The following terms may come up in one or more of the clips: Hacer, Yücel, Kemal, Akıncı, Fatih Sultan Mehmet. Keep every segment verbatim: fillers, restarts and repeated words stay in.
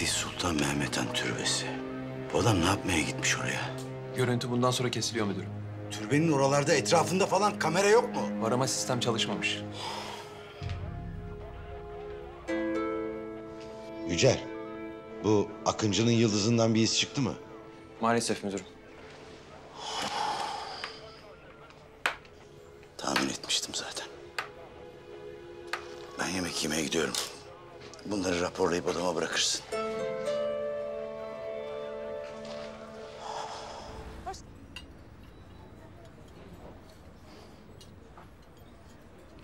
Fatih Sultan Mehmet'in türbesi. Bu adam ne yapmaya gitmiş oraya? Görüntü bundan sonra kesiliyor müdürüm. Türbenin oralarda, etrafında falan kamera yok mu? Var ama sistem çalışmamış. Yücel, bu Akıncı'nın yıldızından bir iz çıktı mı? Maalesef müdürüm. Tahmin etmiştim zaten. Ben yemek yemeye gidiyorum. Bunları raporlayıp odama bırakırsın.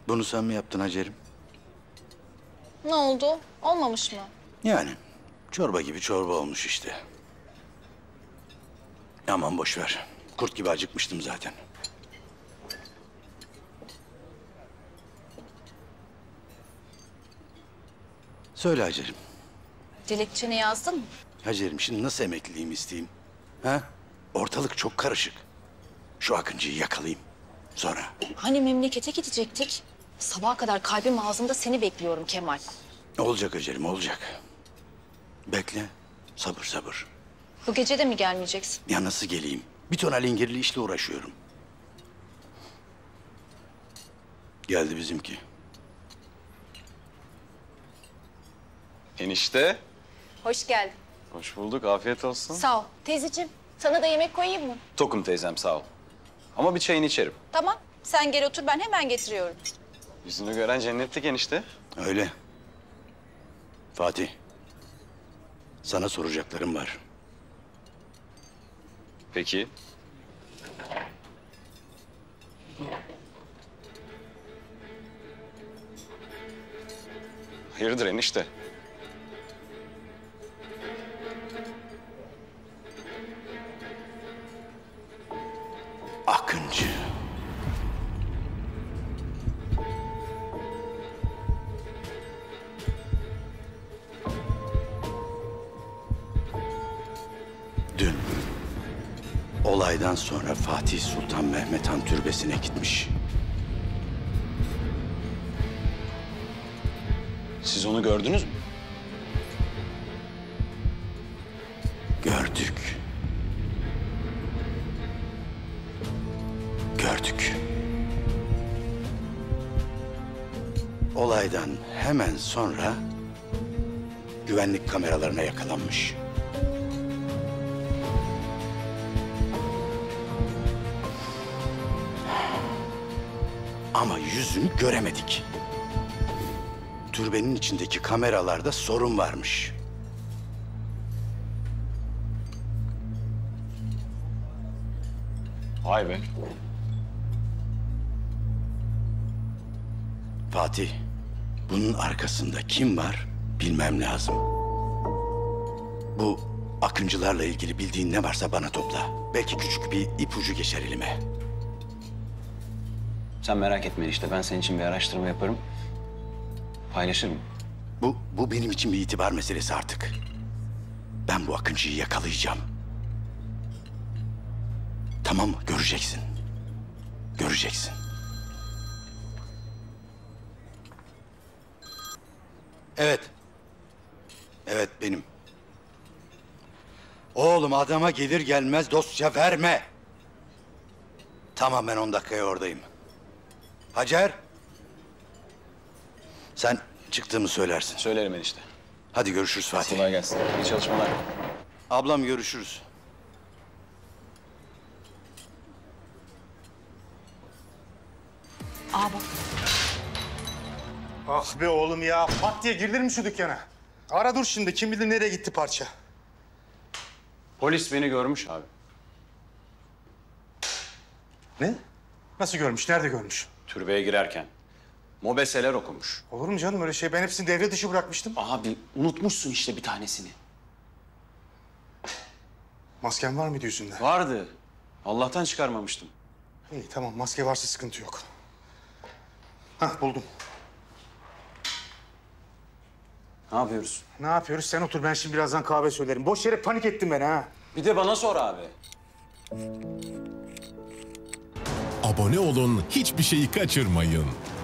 Bunu sen mi yaptın Hacer'im? Ne oldu? Olmamış mı? Yani çorba gibi çorba olmuş işte. Aman boş ver. Kurt gibi acıkmıştım zaten. Söyle Hacer'im. Dilekçeni yazdın mı? Hacer'im şimdi nasıl emekliliğimi isteyeyim? Ha? Ortalık çok karışık. Şu Akıncı'yı yakalayayım. Sonra. Hani memlekete gidecektik? Sabaha kadar kalbim ağzımda seni bekliyorum Kemal. Olacak Hacer'im, olacak. Bekle, sabır sabır. Bu gece de mi gelmeyeceksin? Ya nasıl geleyim? Bir ton alengirli işle uğraşıyorum. Geldi bizimki. Enişte. Hoş geldin. Hoş bulduk, afiyet olsun. Sağ ol. Teyzeciğim, sana da yemek koyayım mı? Tokum teyzem, sağ ol. Ama bir çayını içerim. Tamam, sen gel otur, ben hemen getiriyorum. Yüzünü gören cennetlik enişte. Öyle. Fatih, sana soracaklarım var. Peki. Hayırdır enişte? Akıncı. Dün olaydan sonra Fatih Sultan Mehmet Han türbesine gitmiş. Siz onu gördünüz mü? Gördük. Gördük. Olaydan hemen sonra güvenlik kameralarına yakalanmış. Ama yüzünü göremedik. Türbenin içindeki kameralarda sorun varmış. Vay be. Fatih, bunun arkasında kim var bilmem lazım. Bu Akıncılarla ilgili bildiğin ne varsa bana topla. Belki küçük bir ipucu geçer elime. Sen merak etme işte, ben senin için bir araştırma yaparım. Paylaşırım. Bu, bu benim için bir itibar meselesi artık. Ben bu Akıncı'yı yakalayacağım. Tamam mı? Göreceksin. Göreceksin. Evet. Evet benim. Oğlum adama gelir gelmez dosya verme. Tamam ben on dakikaya oradayım. Hacer. Sen çıktığımı söylersin. Söylerim enişte. Hadi görüşürüz Fatih. Kolay gelsin. İyi çalışmalar. Ablam görüşürüz. Aa bak. Ah be oğlum ya. Pat diye girilir mi şu dükkana? Ara dur şimdi. Kim bilir nereye gitti parça. Polis beni görmüş abi. Ne? Nasıl görmüş? Nerede görmüş? Türbeye girerken. Mobeseler okumuş. Olur mu canım öyle şey? Ben hepsini devre dışı bırakmıştım. Abi unutmuşsun işte bir tanesini. Masken var mıydı yüzünde? Vardı. Allah'tan çıkarmamıştım. İyi tamam. Maske varsa sıkıntı yok. Hah buldum. Ne yapıyoruz? Ne yapıyoruz? Sen otur ben şimdi birazdan kahve söylerim. Boş yere panik ettin beni ha. Bir de bana sor abi. Abone olun, hiçbir şeyi kaçırmayın.